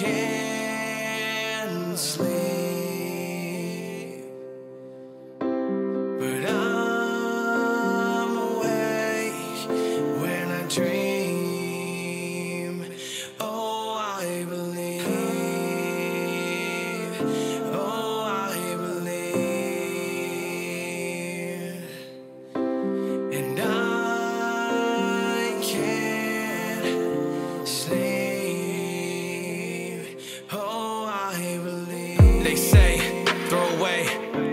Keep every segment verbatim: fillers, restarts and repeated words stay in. can't sleep, but I'm awake when I dream. Oh, I believe. Oh, I believe. And I can't sleep. They say, throw away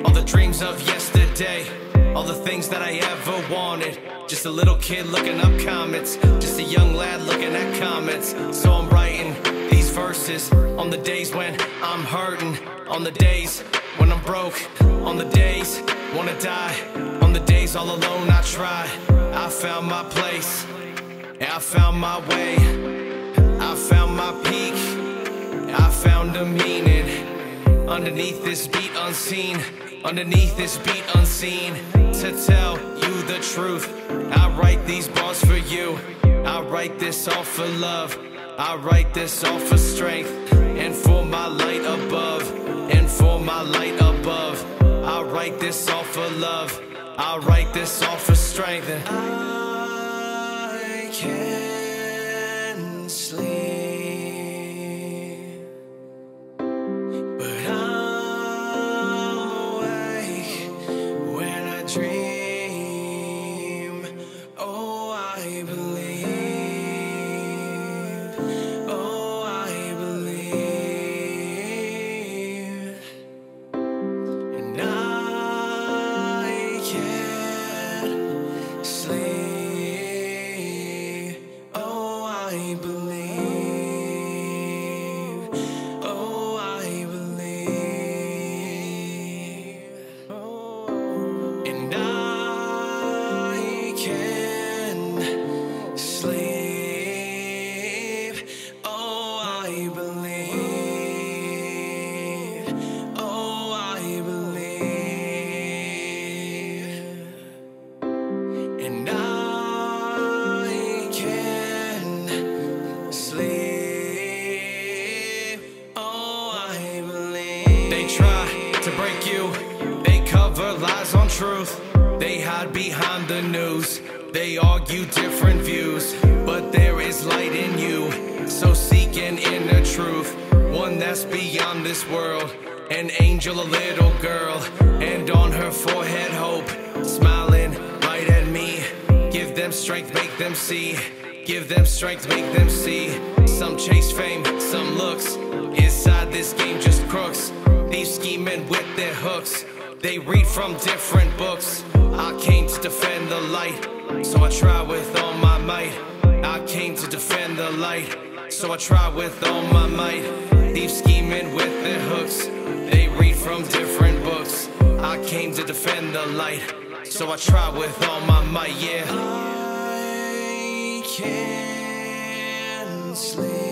all the dreams of yesterday, all the things that I ever wanted. Just a little kid looking up comets, just a young lad looking at comets. So I'm writing these verses on the days when I'm hurting, on the days when I'm broke, on the days wanna die, on the days all alone I try. I found my place, and I found my way, I found my peak, I found a meaning. Underneath this beat unseen, underneath this beat unseen, to tell you the truth, I write these bars for you. I write this all for love, I write this all for strength, and for my light above, and for my light above. I write this all for love, I write this all for strength. And I can't sleep. Truth, they hide behind the news, they argue different views, but there is light in you, so seek an inner truth, one that's beyond this world. An angel, a little girl, and on her forehead hope, smiling right at me. Give them strength, make them see, give them strength, make them see. Some chase fame, some looks, inside this game just crooks, thieves scheming with their hooks. They read from different books. I came to defend the light, so I try with all my might. I came to defend the light, so I try with all my might. Thieves scheming with their hooks, they read from different books. I came to defend the light, so I try with all my might, yeah. I can't sleep.